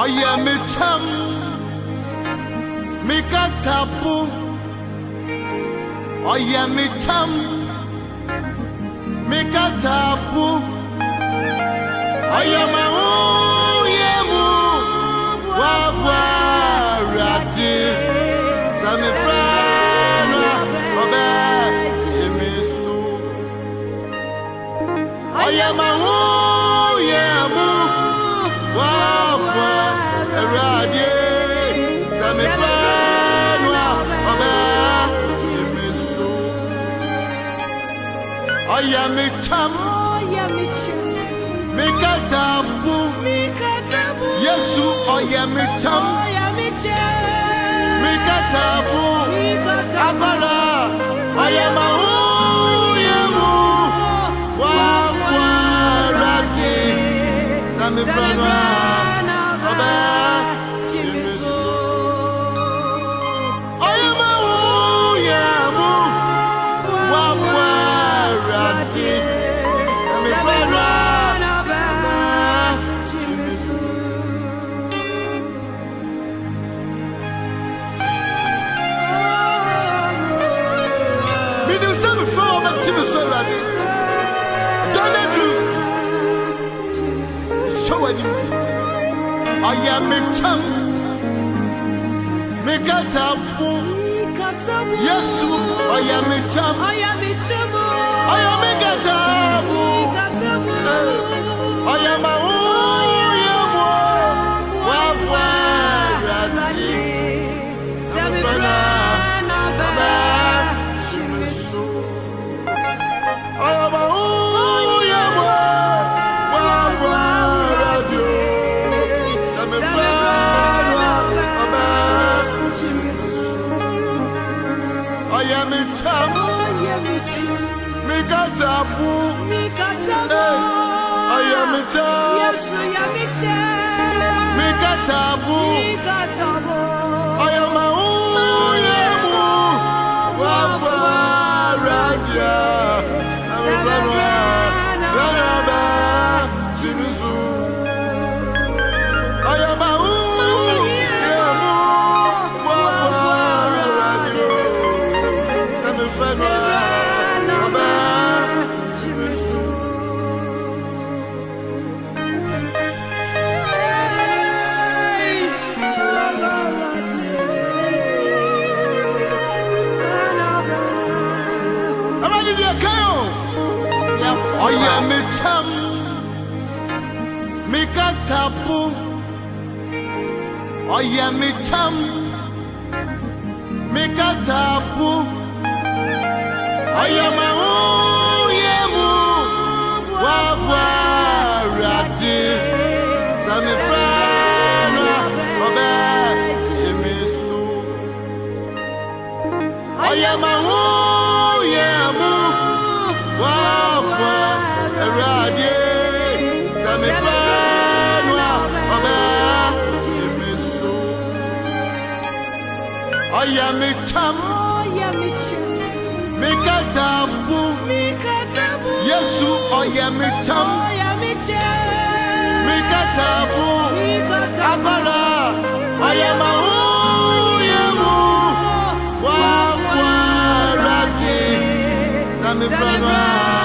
Oyer mi kyem, mi katapu. Oyer mi kyem, mi katapu. Oyer ma uye mu wawa rati. Zami frana obe timisu. Oyer ma uye mu wawa. Oyer mi kyem, mi katapu. Yesu oyer mi kyem, mi katapu. Abara oyer ma uye mu wawa rati. Zami frana. Oyer mi kyem, mi katapu. Yesu oyer mi kyem, oyer mi katapu. Oyer ma uye mu wawa rati. Zami frana baba chimisu. Oyer ma uye mu wawa rati. Oyer mi kyem, mi katapu. Oyer mi kyem, mi katapu. Oyer ma uye mu wawa rati. Oyer mi kyem, mi katapu. Oyer mi kyem, mi katapu. Oyer ma uye mu wawa rati. Zami frana obe timisu. Oyer ma uye mu wawa radi. Zami frana obe timisu. Oyer mi kyem, mi katapu. Yesu oyer mi kyem, mi katapu. Abara oyer ma uye mu wawa rati. Zami frana.